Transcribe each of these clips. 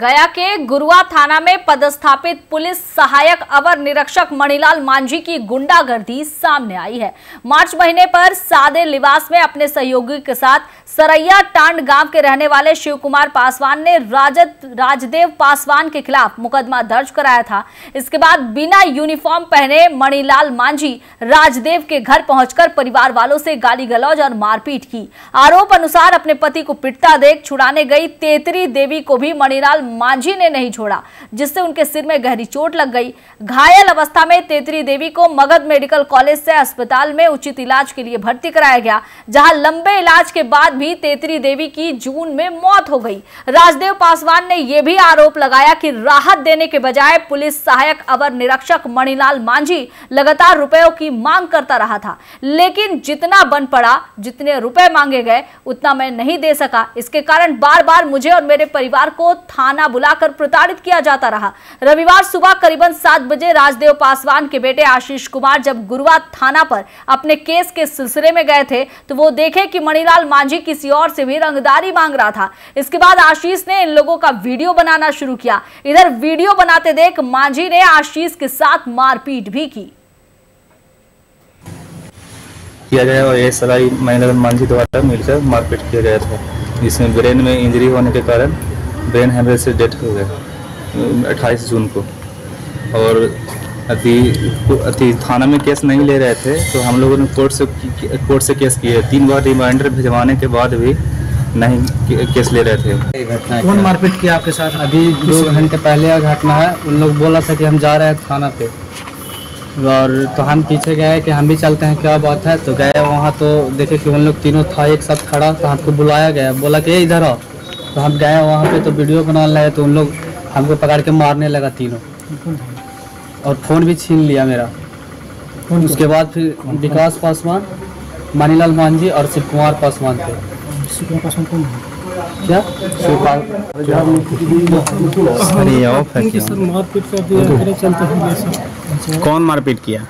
गया के गुरुवा थाना में पदस्थापित पुलिस सहायक अवर निरीक्षक मणिलाल मांझी की गुंडागर्दी सामने आई है। मार्च महीने पर सादे लिबास में अपने सहयोगी के साथ सरैया टांड गांव के रहने वाले शिव कुमार पासवान ने राजदेव पासवान के खिलाफ मुकदमा दर्ज कराया था। इसके बाद बिना यूनिफॉर्म पहने मणिलाल मांझी राजदेव के घर पहुंचकर परिवार वालों से गाली गलौज और मारपीट की। आरोप अनुसार अपने पति को पिटता देख छुड़ाने गई तेतरी देवी को भी मणिलाल मांझी ने नहीं छोड़ा, जिससे उनके सिर में गहरी चोट लग गई। घायल अवस्था में तेतरी देवी को मगध मेडिकल कॉलेज से अस्पताल में उचित इलाज के लिए भर्ती कराया गया, जहां लंबे इलाज के बाद भी तेतरी देवी की जून में मौत हो गई। राजदेव पासवान ने यह भी आरोप लगाया कि राहत देने के बजाय पुलिस सहायक अवर निरीक्षक मणिलाल मांझी लगातार रुपयों की मांग करता रहा था, लेकिन जितना बन पड़ा, जितने रुपए मांगे गए उतना मैं नहीं दे सका। इसके कारण बार बार मुझे और मेरे परिवार को थाना बुलाकर प्रताड़ित किया जाता रहा। रविवार सुबह करीबन 7 बजे राजदेव पासवान के बेटे आशीष कुमार जब गुरुवा थाना पर अपने केस के सिलसिले में गए थे तो वो देखे कि मणिलाल मांझी किसी और से भी रंगदारी मांग रहा था। इसके बाद आशीष ने इन लोगों का वीडियो बनाना शुरू किया। इधर वीडियो बनाते देख मांझी ने आशीष के साथ मारपीट भी की। किया गया और ये सलाई मणिलाल मांझी द्वारा मिलकर मारपीट किया गया था, जिसमें ब्रेन में इंजरी होने के कारण ब्रेन हेमरेज से डेथ हो गया 28 जून को। और अति थाना में केस नहीं ले रहे थे तो हम लोगों ने कोर्ट से केस किए। 3 बार रिमाइंडर भिजवाने के बाद भी नहीं केस ले रहे थे। कौन मारपीट किया आपके साथ? अभी 2 घंटे पहले घटना है। उन लोग बोला था कि हम जा रहे हैं थाना पे, और तो हम पीछे गए कि हम भी चलते हैं, क्या बात है। तो गए वहाँ तो देखे कि उन लोग तीनों था एक साथ खड़ा, तो हमको बुलाया गया, बोला कि इधर आओ। तो हम गए वहाँ पे तो वीडियो बना लाए, तो उन लोग हमको पकड़ के मारने लगा तीनों, और फ़ोन भी छीन लिया मेरा। उसके बाद फिर विकास पासवान, मणिलाल मांझी और शिव कुमार पासवान थे। शिव कुमार पासवान कौन है? क्या कौन मारपीट किया?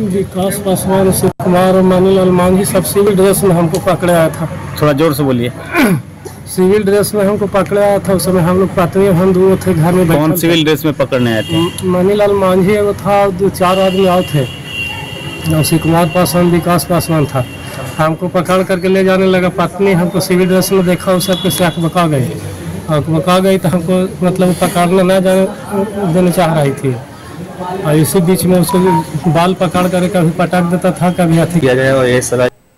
विकास पासवान, शिव कुमार और मणिलाल मांझी सब सिविल ड्रेस में हमको पकड़े आया था। थोड़ा जोर से बोलिए। सिविल ड्रेस में हमको पकड़े आया था। उस समय हम लोग पत्नी हम दोनों थे घर में। कौन सिविल ड्रेस में पकड़ने आए थे? मणिलाल मांझी वो था, 2-4 आदमी और थे, और शिव कुमार पासवान विकास पासवान था। हमको पकड़ करके ले जाने लगा। पत्नी हमको सिविल ड्रेस में देखा, उस सबके से आँख बका गई तो हमको मतलब पकड़ना ना जाने देना चाह रही थी, और इसी बीच में उसको बाल पकड़ कर कभी पटक देता था, कभी हाथी किया गया। और ये सलाह